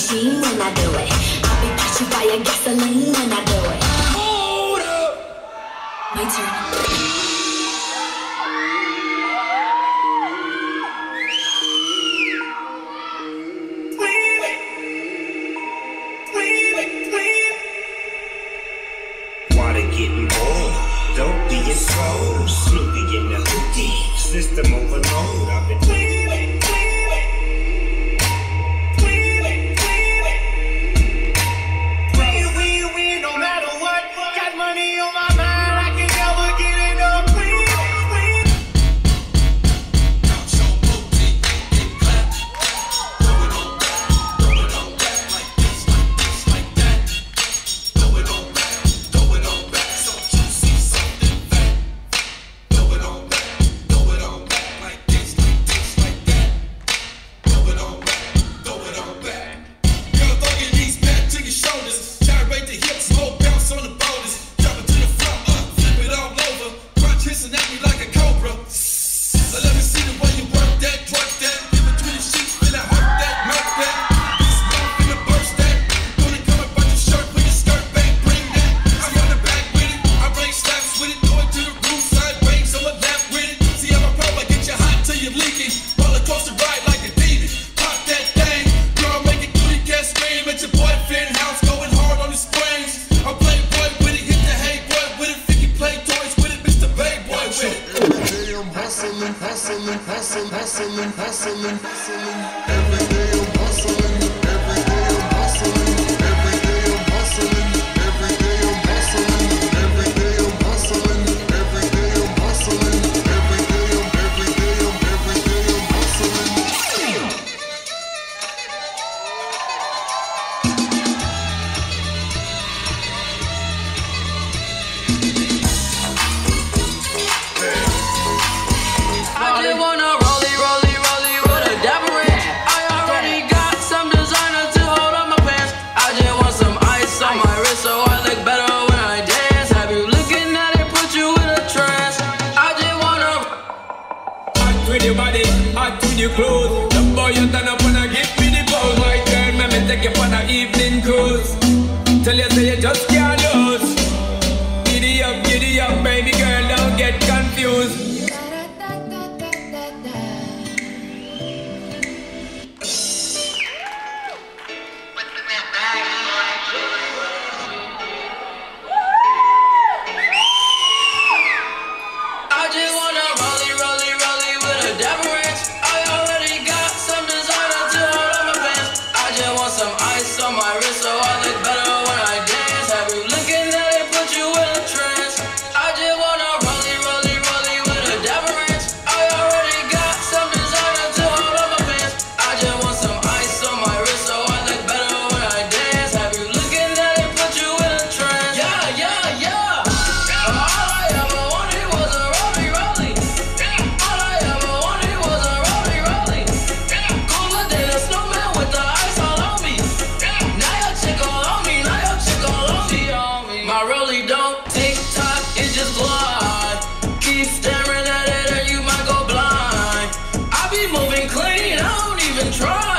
machine when I do it. I'll be patched by your gasoline when I do it. Hold up! My turn. Water getting bold, don't be a soul. Snoopy in the hoodie, system overload. I've been try.